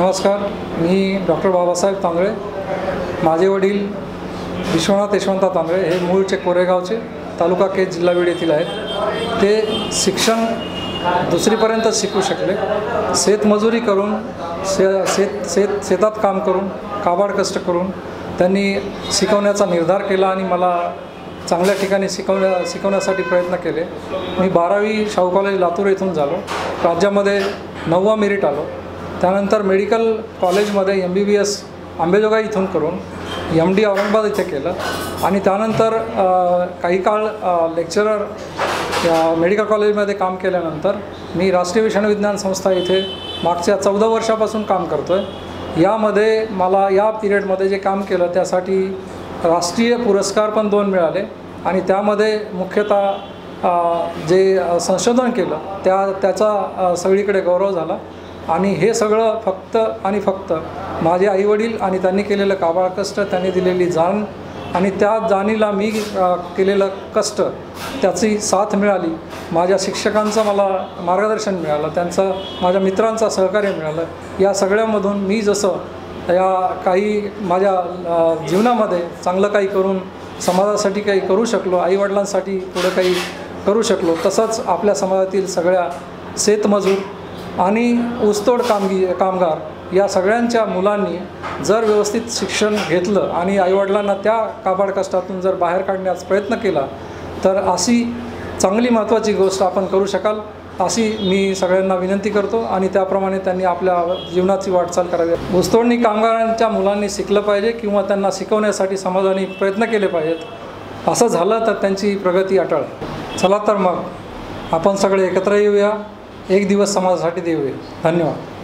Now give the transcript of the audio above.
नमस्कार, मी डॉक्टर बाबा साहेब तांदळे। माझे वडील विश्वनाथ यशवंत तांदळे हे मूळचे कोरेगावचे, तालुका केज, जिल्हा बीड येथील आहेत। ते शिक्षण दुसरीपर्यंत शिकू शकले। शेतमजुरी करून, शेतात काम करून, काबाड कष्ट करून त्यांनी शिकवण्याचा निर्धार केला आणि मला चांगल्या ठिकाणी शिकवण्यासाठी प्रयत्न केले। मी 12वी शाहू कॉलेज लातूर येथून झालो। राज्यामध्ये 9वा मेरिट आलो। त्यानंतर मेडिकल कॉलेजमध्ये MBBS आंबेजोगाई इथून करून MD औरंगाबाद इथे केलं आणि त्यानंतर काही काळ लेक्चरर मेडिकल कॉलेजमध्ये काम केल्यानंतर मी राष्ट्रीय विषाणू विज्ञान संस्था इथे मागच्या 14 वर्षापासून काम करतोय। यामध्ये मला या पिरियडमध्ये जे काम केलं त्यासाठी राष्ट्रीय पुरस्कार पण 2 मिळाले आणि त्यामध्ये मुख्यतः जे संशोधन केलं त्याचा सगळीकडे गौरव झाला। आणि हे सगळं फक्त आणि फक्त माझे आई वडील आणि त्यांनी केलेलं काबाड कष्ट, त्यांनी दिलेली जाण आणि त्या जाणीला मी केलेलं कष्ट, त्याची साथ मिळाली। माझ्या शिक्षकांचं मला मार्गदर्शन मिळालं, त्यांचं माझ्या मित्रांचं सहकार्य मिळालं। या सगळ्यामधून मी जसं या काही माझ्या जीवनामध्ये चांगलं काही करून समाजासाठी काही करू शकलो, आईवडिलांसाठी पुढं काही करू शकलो, तसंच आपल्या समाजातील सगळ्या शेतमजूर आणि ऊसतोड कामगार या सगळ्यांच्या मुलांनी जर व्यवस्थित शिक्षण घेतलं आणि आईवडिलांना त्या काबाड कष्टातून जर बाहेर काढण्याचा प्रयत्न केला तर अशी चांगली महत्त्वाची गोष्ट आपण करू शकाल, अशी मी सगळ्यांना विनंती करतो। आणि त्याप्रमाणे त्यांनी आपल्या जीवनाची वाटचाल करावी। ऊसतोडणी कामगारांच्या मुलांनी शिकलं पाहिजे किंवा त्यांना शिकवण्यासाठी समाजाने प्रयत्न केले पाहिजेत। असं झालं तर त्यांची प्रगती अटळ। चला तर मग आपण सगळे एकत्र येऊया, एक दिवस समाजासाठी देऊया। धन्यवाद।